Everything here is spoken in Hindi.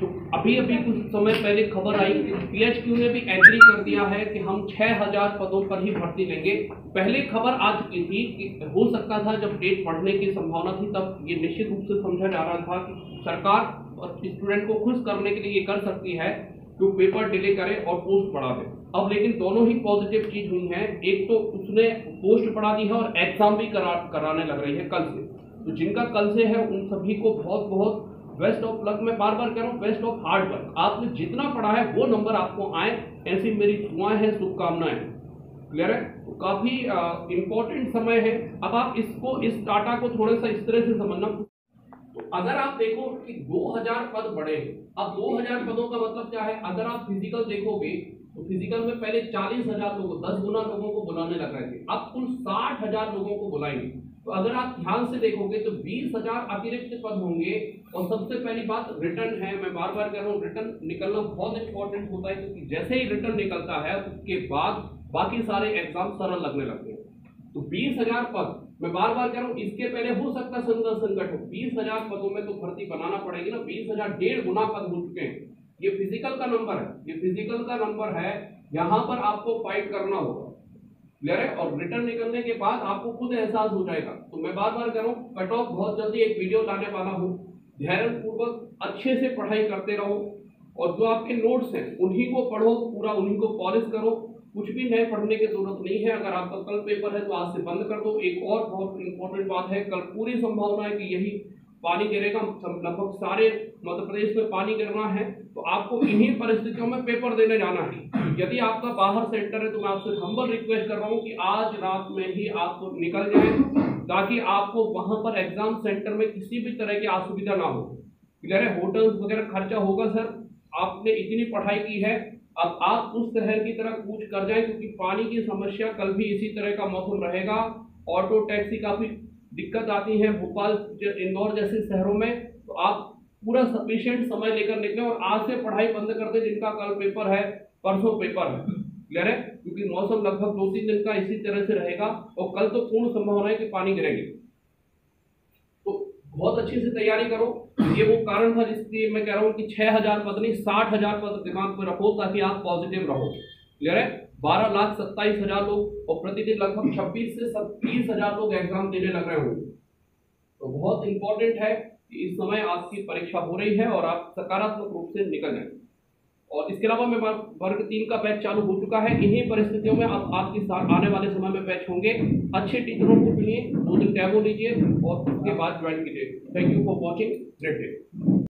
तो अभी अभी कुछ समय पहले खबर आई कि पीएचक्यू ने भी एंट्री कर दिया है कि हम 6000 पदों पर ही भर्ती लेंगे। पहले खबर आ चुकी थी कि हो सकता था जब डेट बढ़ने की संभावना थी तब ये निश्चित रूप से समझा जा रहा था कि सरकार स्टूडेंट को खुश करने के लिए ये कर सकती है जो पेपर डिले करे और पोस्ट बढ़ा दे। अब लेकिन दोनों ही पॉजिटिव चीज हुई है, एक तो उसने पोस्ट बढ़ा दी है और एग्जाम भी कराने लग रही है कल से। तो जिनका कल से है उन सभी को बहुत बहुत बेस्ट ऑफ लक। मैं बार बार कह रहा हूँ बेस्ट ऑफ हार्ड वर्क। आपने जितना पढ़ा है वो नंबर आपको आए, ऐसी मेरी दुआएं हैं, शुभकामनाएं। क्लियर है? तो काफी इंपॉर्टेंट समय है। अब आप इसको इस डाटा को थोड़ा सा इस तरह से समझना। तो अगर आप देखो कि 2000 पद बढ़े, अब 2000 पदों का मतलब क्या है? अगर आप फिजिकल देखोगे तो फिजिकल में पहले 40,000 लोगों 10 गुना लोगों को बुलाने लग रहे थे, अब कुल 60,000 लोगों को बुलाएंगे। तो अगर आप ध्यान से देखोगे तो 20,000 अतिरिक्त पद होंगे। और सबसे पहली बात रिटर्न है, मैं बार बार कह रहा हूँ रिटर्न निकलना बहुत इंपॉर्टेंट होता है, क्योंकि जैसे ही रिटर्न निकलता है उसके बाद बाकी सारे एग्जाम सरल लगने लगते हैं। तो 20,000 पद, मैं बार बार कह रहा हूँ इसके पहले हो सकता है संकट हो। 20,000 पदों में तो भर्ती बनाना पड़ेगी ना। 20,000 1.5 गुना पद हो चुके हैं। ये फिजिकल का नंबर है, ये फिजिकल का नंबर है, यहाँ पर आपको फाइट करना होगा। क्लियर है? और रिटर्न निकलने के बाद आपको खुद एहसास हो जाएगा। तो मैं बार बार कह रहा हूँ कट ऑफ बहुत जल्दी एक वीडियो लाने वाला हूँ। ध्यानपूर्वक अच्छे से पढ़ाई करते रहो और जो आपके नोट्स हैं उन्हीं को पढ़ो पूरा, उन्हीं को पॉलिश करो। कुछ भी नए पढ़ने की जरूरत नहीं है। अगर आपका कल पेपर है तो आज से बंद कर दो। एक और बहुत इंपॉर्टेंट बात है, कल पूरी संभावना है कि यही पानी गिरेगा, लगभग सारे मध्य प्रदेश में पानी गिरना है। तो आपको इन्हीं परिस्थितियों में पेपर देने जाना है। यदि आपका बाहर सेंटर है तो मैं आपसे हम्बल रिक्वेस्ट कर रहा हूँ कि आज रात में ही आप निकल जाए, ताकि आपको वहाँ पर एग्जाम सेंटर में किसी भी तरह की असुविधा ना हो। क्लियर है? होटल्स वगैरह खर्चा होगा। सर आपने इतनी पढ़ाई की है, अब आप उस शहर की तरह कूच कर जाए, क्योंकि पानी की समस्या कल भी इसी तरह का मौसम रहेगा। ऑटो टैक्सी काफ़ी दिक्कत आती है भोपाल इंदौर जैसे शहरों में। तो आप पूरा सफिशिएंट समय लेकर निकलें और आज से पढ़ाई बंद कर दें जिनका कल पेपर है, परसों पेपर है। क्लियर है? क्योंकि मौसम लगभग 2-3 दिन का इसी तरह से रहेगा और कल तो पूर्ण संभावना है कि पानी गिरेगी। तो बहुत अच्छे से तैयारी करो। ये वो कारण था जिसलिए मैं कह रहा हूँ कि 6000 पद नहीं 60,000 पद दिमाग में रखो, ताकि आप पॉजिटिव रहो। क्लियर है? 12,27,000 लोग और प्रतिदिन लगभग 26,000 से 30,000 लोग एग्जाम देने लग रहे होंगे। तो बहुत इंपॉर्टेंट है कि इस समय आपकी परीक्षा हो रही है और आप सकारात्मक रूप से निकल जाए। और इसके अलावा मैं वर्ग 3 का बैच चालू हो चुका है। इन्हीं परिस्थितियों में अब आपके साथ आने वाले समय में बैच होंगे। अच्छे टीचरों को चुनिए, 2 दिन टैबो लीजिए और उसके बाद ज्वाइन कीजिए। Thank you for watching. Great day.